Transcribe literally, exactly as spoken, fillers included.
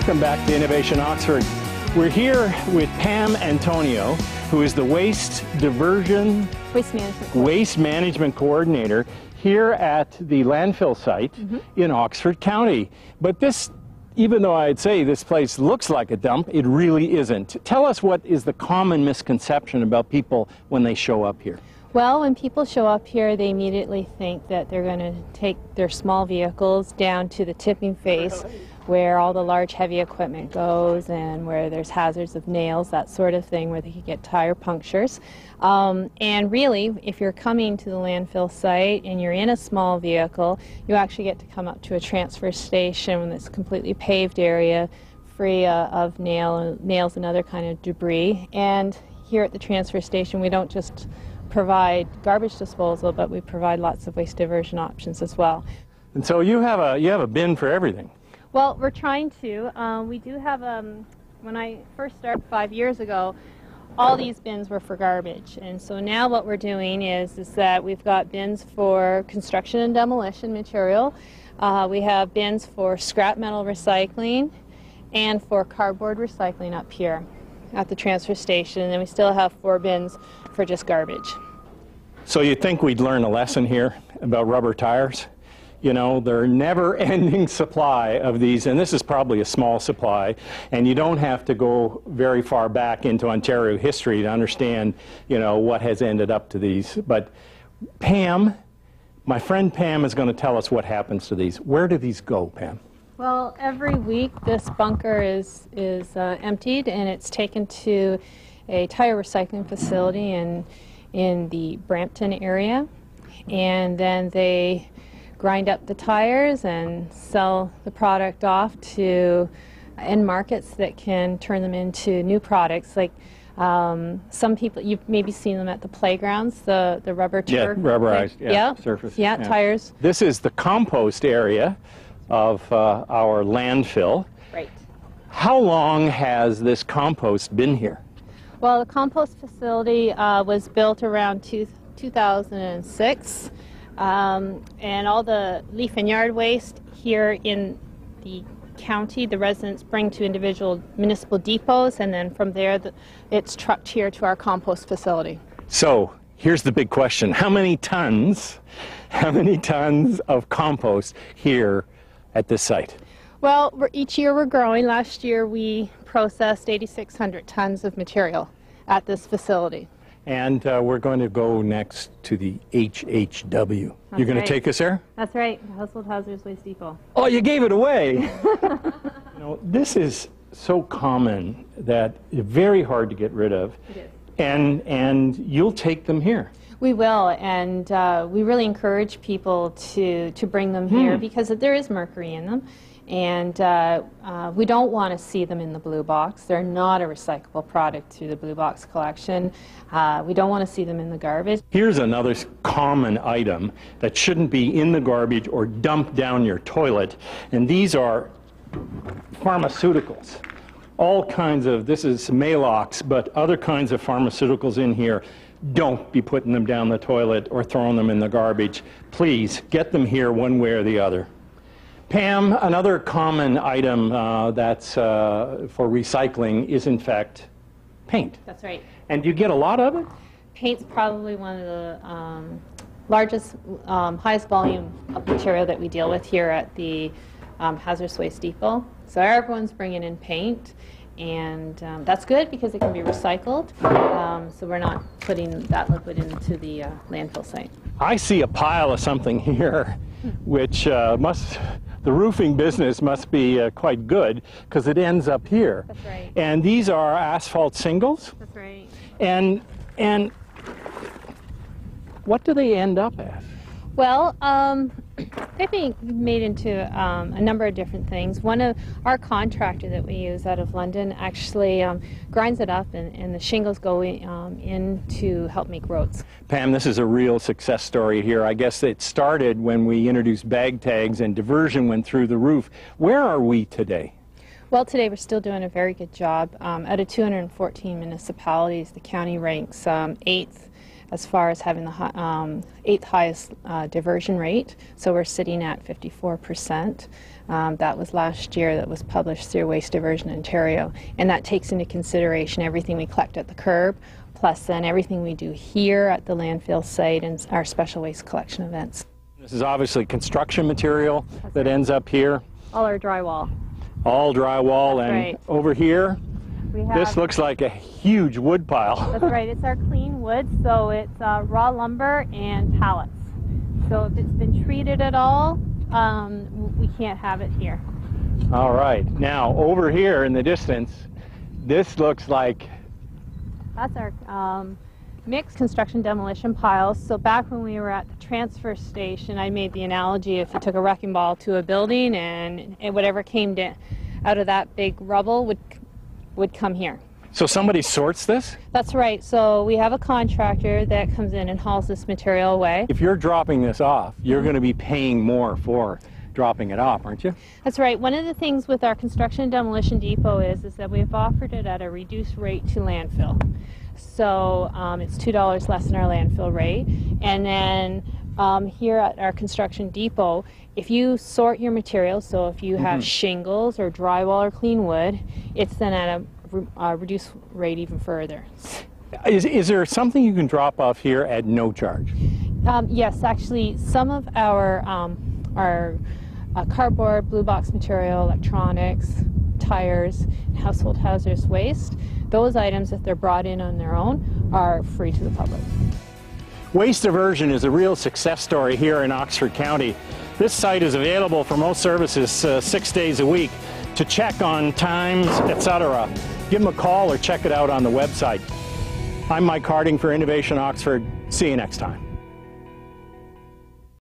Welcome back to Innovation Oxford. We're here with Pam Antoniok, who is the Waste Diversion Waste Management, Waste Management Coordinator here at the landfill site mm-hmm. in Oxford County. But this, even though I'd say this place looks like a dump, it really isn't. Tell us, what is the common misconception about people when they show up here? Well, when people show up here, they immediately think that they're going to take their small vehicles down to the tipping face where all the large heavy equipment goes and where there's hazards of nails, that sort of thing, where they could get tire punctures. Um, and really, if you're coming to the landfill site and you're in a small vehicle, you actually get to come up to a transfer station that's a completely paved area, free uh, of nail, nails and other kind of debris. And here at the transfer station, we don't just provide garbage disposal, but we provide lots of waste diversion options as well. And so you have a you have a bin for everything. Well, we're trying to. Um, we do have. Um, when I first started five years ago, all these bins were for garbage, and so now what we're doing is is that we've got bins for construction and demolition material. Uh, we have bins for scrap metal recycling, and for cardboard recycling up here at the transfer station, and then we still have four bins for just garbage. So you'd think we'd learn a lesson here about rubber tires. You know, there are never-ending supply of these, and this is probably a small supply, and you don't have to go very far back into Ontario history to understand, you know, what has ended up to these. But Pam, my friend Pam, is going to tell us what happens to these. Where do these go, Pam? Well, every week this bunker is, is uh, emptied, and it's taken to a tire recycling facility in, in the Brampton area. And then they grind up the tires and sell the product off to end markets that can turn them into new products. Like um, some people, you've maybe seen them at the playgrounds, the, the rubber tire. Yeah, rubberized, yeah, yeah. surface. Yeah, yeah, tires. This is the compost area of uh, our landfill. Right. How long has this compost been here? Well, the compost facility uh, was built around two, two thousand six, um, and all the leaf and yard waste here in the county, the residents bring to individual municipal depots, and then from there the, it's trucked here to our compost facility. So here's the big question. How many tons, how many tons of compost here at this site? Well, we're, each year we're growing. Last year we processed eighty-six hundred tons of material at this facility. And uh, we're going to go next to the H H W. That's You're going right. to take us there? That's right, Household Hazardous Waste Depot. Oh, you gave it away! You know, this is so common that it's very hard to get rid of. It is. And, and you'll take them here. We will, and uh, we really encourage people to, to bring them here hmm. because there is mercury in them, and uh, uh, we don't want to see them in the blue box. They're not a recyclable product through the blue box collection. Uh, we don't want to see them in the garbage. Here's another common item that shouldn't be in the garbage or dumped down your toilet, and these are pharmaceuticals. All kinds of, this is Malox, but other kinds of pharmaceuticals in here. Don't be putting them down the toilet or throwing them in the garbage. Please get them here one way or the other. Pam, another common item uh, that's uh, for recycling is, in fact, paint. That's right. And do you get a lot of it? Paint's probably one of the um, largest, um, highest volume of material that we deal with here at the um, Hazardous Waste Depot. So everyone's bringing in paint. And um, that's good because it can be recycled, um, so we're not putting that liquid into the uh, landfill site. I see a pile of something here, which uh, must, the roofing business must be uh, quite good, because it ends up here. That's right. And these are asphalt singles. That's right. And, and what do they end up as? Well, um, they've been made into um, a number of different things. One of our contractor that we use out of London actually um, grinds it up, and, and the shingles go in, um, in to help make roads. Pam, this is a real success story here. I guess it started when we introduced bag tags and diversion went through the roof. Where are we today? Well, today we're still doing a very good job. Um, out of two hundred fourteen municipalities, the county ranks um, eighth as far as having the high, um, eighth highest uh, diversion rate. So we're sitting at fifty-four percent. Um, that was last year, that was published through Waste Diversion Ontario. And that takes into consideration everything we collect at the curb, plus then everything we do here at the landfill site and our special waste collection events. This is obviously construction material that ends up here. All our drywall. All drywall. That's and right. Over here, we have, this looks like a huge wood pile. That's right. It's our clean wood, so it's uh, raw lumber and pallets. So if it's been treated at all, um, we can't have it here. All right. Now over here in the distance, this looks like... That's our um, mixed construction demolition piles. So back when we were at the transfer station, I made the analogy, if you took a wrecking ball to a building and, and whatever came to, out of that big rubble would would come here. So somebody sorts this? That's right. So we have a contractor that comes in and hauls this material away. If you're dropping this off, you're going to be paying more for dropping it off, aren't you? That's right. One of the things with our construction and demolition depot is, is that we've offered it at a reduced rate to landfill. So um, it's two dollars less than our landfill rate. And then um, here at our construction depot, if you sort your materials, so if you have mm-hmm. shingles or drywall or clean wood, it's then at a uh, reduced rate even further. Is, is there something you can drop off here at no charge? Um, yes, actually, some of our, um, our uh, cardboard, blue box material, electronics, tires, household hazardous waste, those items, if they're brought in on their own, are free to the public. Waste diversion is a real success story here in Oxford County. This site is available for most services uh, six days a week. To check on times, et cetera, give them a call or check it out on the website. I'm Mike Harding for Innovation Oxford. See you next time.